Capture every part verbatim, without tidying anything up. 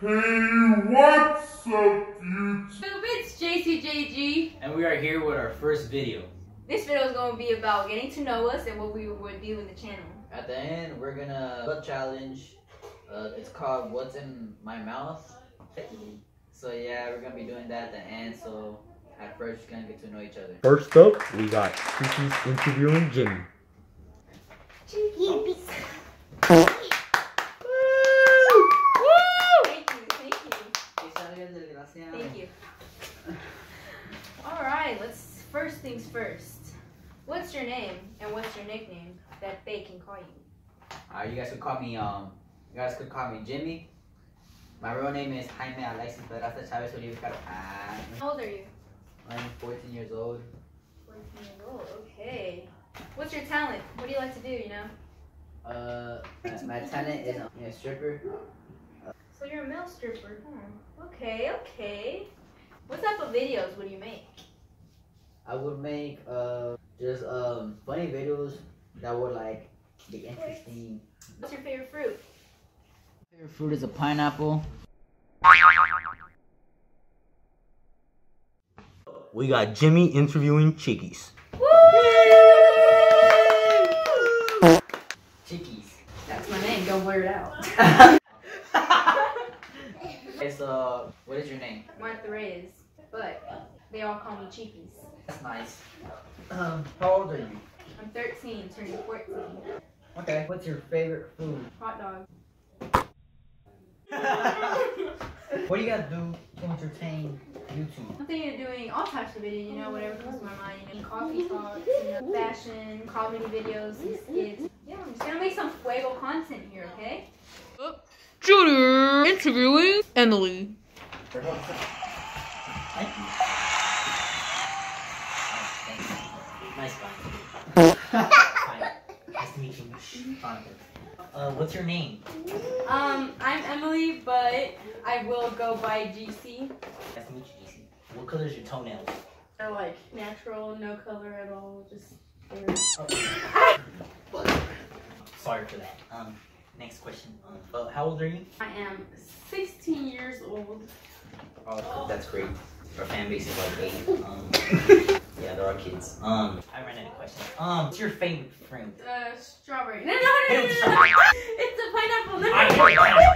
Hey, what's up, dudes? It's J C J G. And we are here with our first video. This video is going to be about getting to know us and what we would do in the channel. At the end, we're going to challenge. Uh, it's called What's in My Mouth. So yeah, we're going to be doing that at the end. So at first, we're going to get to know each other. First up, we got Kiki's interviewing Jimmy. Jimmy. First things first, what's your name and what's your nickname that they can call you? Uh, you guys could call me, um, you guys could call me Jimmy. My real name is Jaime Alexis, but that's the Chavez Oliva. How old are you? I'm fourteen years old. fourteen years old, okay. What's your talent? What do you like to do, you know? Uh, my, my talent is um, a stripper. So you're a male stripper, huh? Okay, okay. What type of videos would you make? I would make uh, just um, funny videos that would like be interesting. What's your favorite fruit? My favorite fruit is a pineapple. We got Jimmy interviewing Chickies. Woo! Yay! Chickies. That's my name, don't blur it out. Okay, so what is your name? Martha Reyes, but they all call me Chickies. That's nice. Um, how old are you? I'm thirteen, turning fourteen. Okay, what's your favorite food? Hot dog. What do you gotta do to entertain YouTube? I'm thinking of doing all types of videos, you know, whatever comes to my mind. You know, coffee talks, you know, fashion, comedy videos, these kids. Yeah, I'm just gonna make some fuego content here, okay? Junior interviewing Emily. Thank you. Nice guy. Nice to meet you. Uh, what's your name? Um, I'm Emily, but I will go by G C. Nice to meet you, G C. What color is your toenails? They're like natural, no color at all, just oh. Sorry for that. Um, next question. Uh, how old are you? I am sixteen years old. Oh, that's great. Our fan base is like eight. Um, Yeah, there are kids. Um, I ran out of questions. Um, what's your favorite fruit? Uh, strawberry. No, no, no, no, no, no, no. It's a pineapple. No, no, no.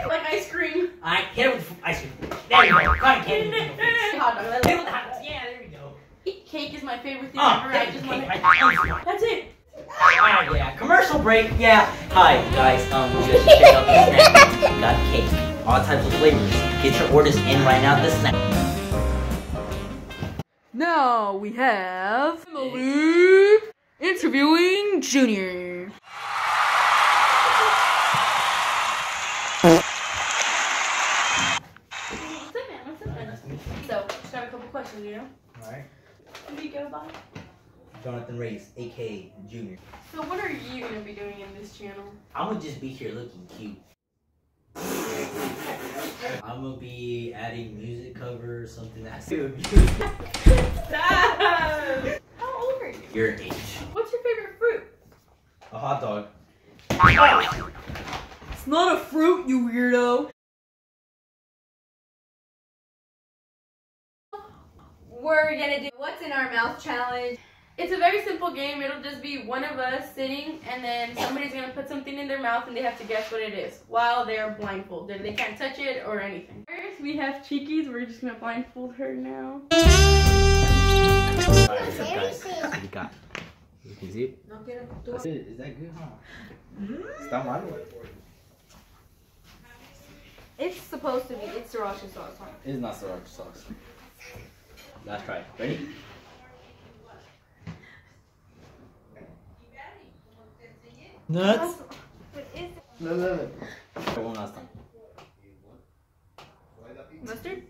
Like ice cream. I hit it with ice cream. There you go. God, hit it with the hot dog. Yeah, there we go. Cake is my favorite thing uh, ever. I just want to... That's it. Oh, yeah. Commercial break. Yeah. Hi, guys. Um, we just check out the snack. We got cake. All types of flavors. Get your orders in right now. The snack. Now we have Emily interviewing Junior. So, just have a couple questions, you know? Alright. What do you go by? Jonathan Reyes, aka Junior. So, what are you going to be doing in this channel? I'm going to just be here looking cute. I'm gonna be adding music cover or something that's Stop! How old are you? You're an age. What's your favorite fruit? A hot dog. It's not a fruit, you weirdo. We're gonna do What's in Our Mouth challenge. It's a very simple game. It'll just be one of us sitting and then somebody's going to put something in their mouth and they have to guess what it is while they're blindfolded. They can't touch it or anything. First, we have Chickies. We're just going to blindfold her now. You got You can see it? That's it. Is that good, huh? Mm-hmm. Stop my way. It's supposed to be. It's sriracha sauce, huh? It's not sriracha sauce. Last try. Ready? Nuts. No, no, no. One last time. Mustard?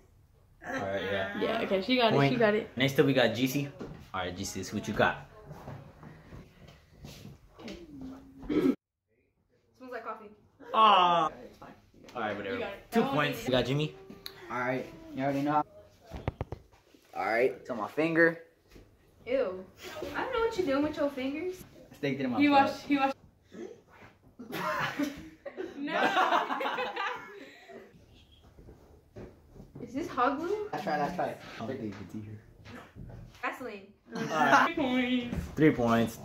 Alright, yeah. Yeah, okay, she got Point. it, she got it. Next up we got G C. Alright, G C, this is what you got. Okay. Smells like coffee. Ah. Alright, whatever. Two that points. We got Jimmy. Alright, you already know. Alright, it's on my finger. Ew. I don't know what you're doing with your fingers. I sticked it in my You watch, you watch. No! hot glue? That's right, that's right. I don't think you can see here. Vaseline. Right. Three points. Three points.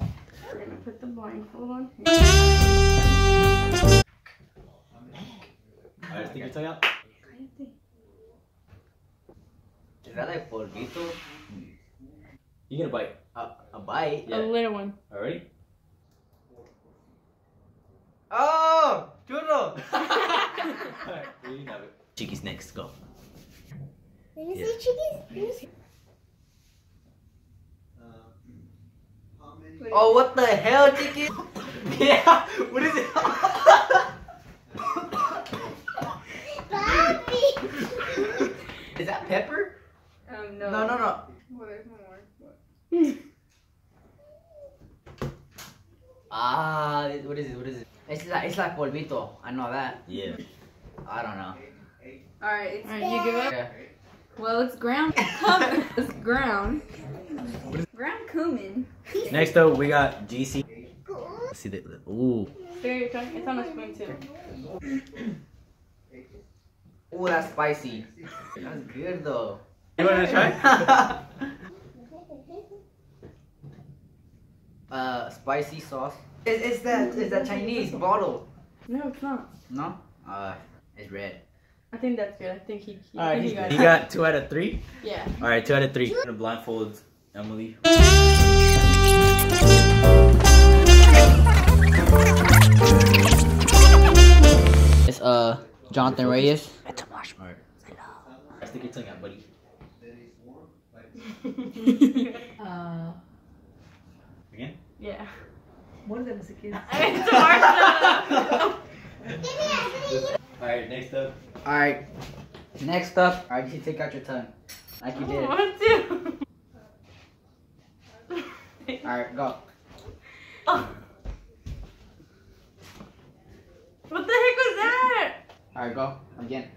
We're gonna put the blindfold on. I just think you took out. Is that like polvito? You gonna bite? A, a bite? Yeah. A little one. Alright? Oh! Churro! Alright, you can have it. Chicky's next, go. Let me yeah. see Chicky's. Oh, what the hell, Chicky? Yeah, what is it? Bobby! Is that pepper? Um, no. No, no, no. Well, there's one more. What? Ah, what is it? What is it? It's like, it's like polvito. I know that. Yeah. I don't know. Alright, it's. Alright, you give up? Yeah. Well, it's ground. It's ground. Ground cumin. Next up, we got G C. Let's see the. Ooh. There, it's on a spoon too. Ooh, that's spicy. That's good though. You wanna try? uh, spicy sauce. It, it's that. It's that Chinese bottle. No, it's not. No. Uh, it's red. I think that's good. I think he. he, right, he, got, he got two out of three. Yeah. All right, two out of three. I'm gonna blindfold Emily. It's uh Jonathan Reyes. It's a marshmallow. I stick your tongue out, buddy. uh, Again? Yeah. One of them is a kid. It's a marshmallow. Alright, next up. Alright. Next up. Alright, you take out your tongue. Like you did. I want to. Alright, go. Oh. What the heck was that? Alright, go. Again.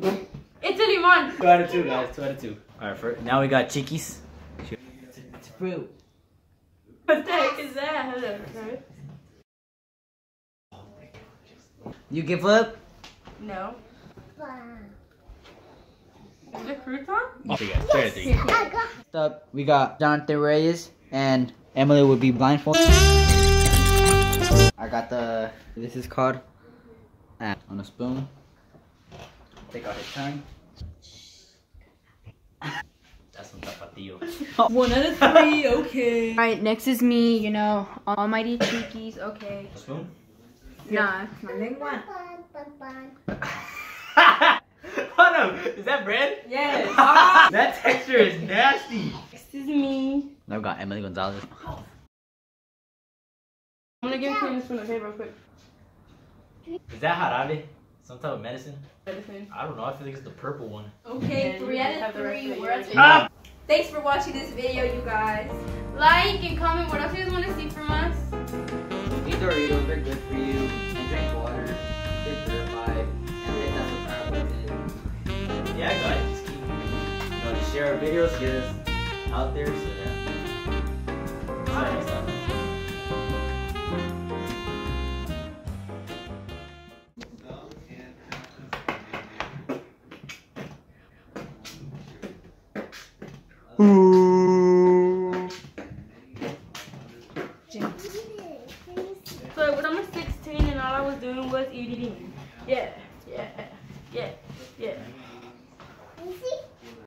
It's a limon. Two out of two, guys. Two out of two. Alright, for now we got Chickies. It's fruit. What the heck is that? Hello. You give up? No. Is it crouton? Oh, yes. Next up, we got Dante Reyes and Emily would be blindfolded. I got the, this is called, uh, on a spoon. Take out his tongue. That's some tapatio. One out of three, okay. Alright, next is me, you know, almighty Chickies, okay. A spoon? Nah, it's my big one. Hold on, is that bread? Yes. That texture is nasty. Excuse me. Now we got Emily Gonzalez. Oh. I'm gonna give you this one, okay, real quick. Is that jarabe? Some type of medicine? Medicine. I don't know, I feel like it's the purple one. Okay, three out of three. We're ah! Thanks for watching this video, you guys. Like and comment what else you guys want to see from us. Doritos, they're good for you. And drink water. They're purified. And I think that's what fireworks is. Yeah, guys. Just keep, you know, just share our videos, get us out there. So yeah. Exciting stuff. So, when I was sixteen and all I was doing was eating. Yeah.